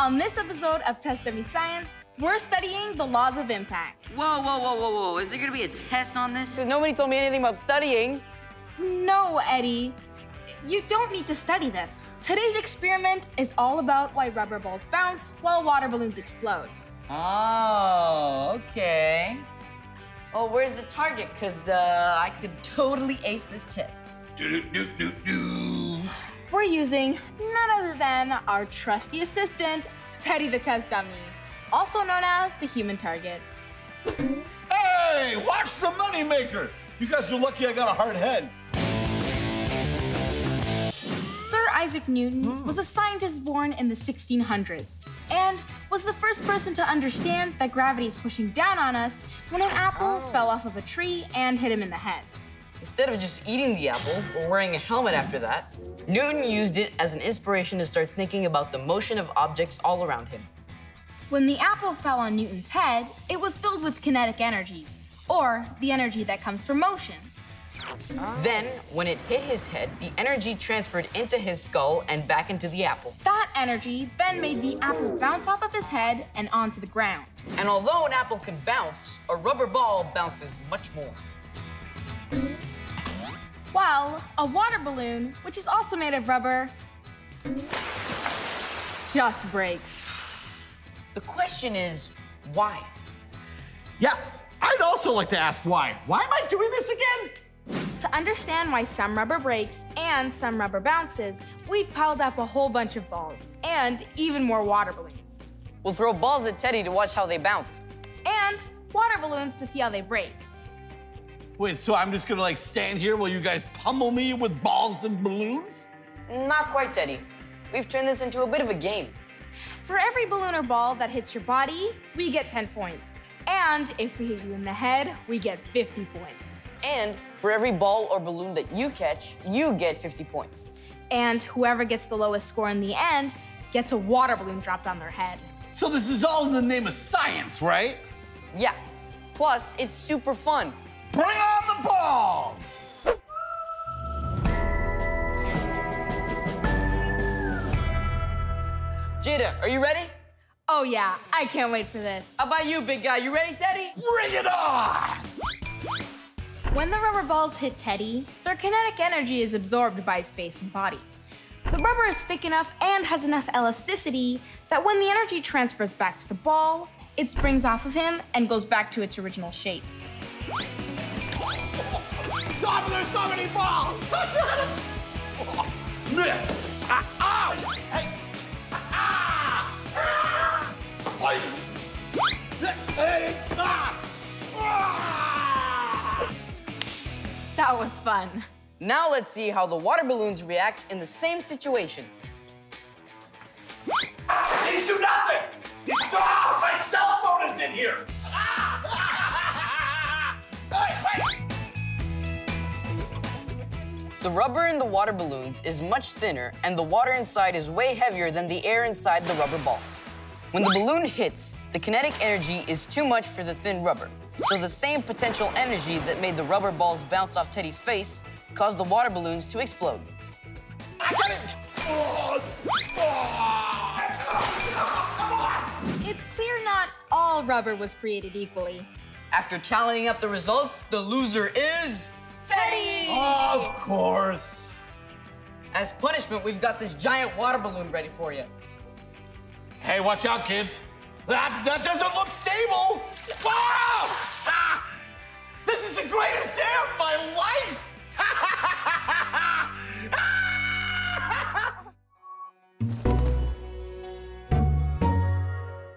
On this episode of Test Dummy Science, we're studying the laws of impact. Whoa, whoa, whoa, whoa, whoa. Is there gonna be a test on this? Nobody told me anything about studying. No, Eddie. You don't need to study this. Today's experiment is all about why rubber balls bounce while water balloons explode. Oh, okay. Oh, where's the target? Because I could totally ace this test. We're using none other than our trusty assistant, Teddy the Test Dummy, also known as the human target. Hey, watch the moneymaker! You guys are lucky I got a hard head. Sir Isaac Newton was a scientist born in the 1600s and was the first person to understand that gravity is pushing down on us when an apple fell off of a tree and hit him in the head. Instead of just eating the apple or wearing a helmet after that, Newton used it as an inspiration to start thinking about the motion of objects all around him. When the apple fell on Newton's head, it was filled with kinetic energy, or the energy that comes from motion. Then, when it hit his head, the energy transferred into his skull and back into the apple. That energy then made the apple bounce off of his head and onto the ground. And although an apple can bounce, a rubber ball bounces much more. While a water balloon, which is also made of rubber, just breaks. The question is, why? Yeah, I'd also like to ask why. Why am I doing this again? To understand why some rubber breaks and some rubber bounces, we've piled up a whole bunch of balls and even more water balloons. We'll throw balls at Teddy to watch how they bounce. And water balloons to see how they break. Wait, so I'm just gonna like stand here while you guys pummel me with balls and balloons? Not quite, Teddy. We've turned this into a bit of a game. For every balloon or ball that hits your body, we get 10 points. And if we hit you in the head, we get 50 points. And for every ball or balloon that you catch, you get 50 points. And whoever gets the lowest score in the end gets a water balloon dropped on their head. So this is all in the name of science, right? Yeah. Plus, it's super fun. Bring on the balls! Jada, are you ready? Oh, yeah. I can't wait for this. How about you, big guy? You ready, Teddy? Bring it on! When the rubber balls hit Teddy, their kinetic energy is absorbed by space and body. The rubber is thick enough and has enough elasticity that when the energy transfers back to the ball, it springs off of him and goes back to its original shape. God, there's so many balls! Missed! Ow! Hey! Spike! Hey! That was fun. Now let's see how the water balloons react in the same situation. They do nothing! Ah, my cell phone is in here! The rubber in the water balloons is much thinner, and the water inside is way heavier than the air inside the rubber balls. When the balloon hits, the kinetic energy is too much for the thin rubber. So the same potential energy that made the rubber balls bounce off Teddy's face caused the water balloons to explode. I got it! It's clear not all rubber was created equally. After tallying up the results, the loser is... Teddy! Oh, of course. As punishment, we've got this giant water balloon ready for you. Hey, watch out, kids. That doesn't look stable.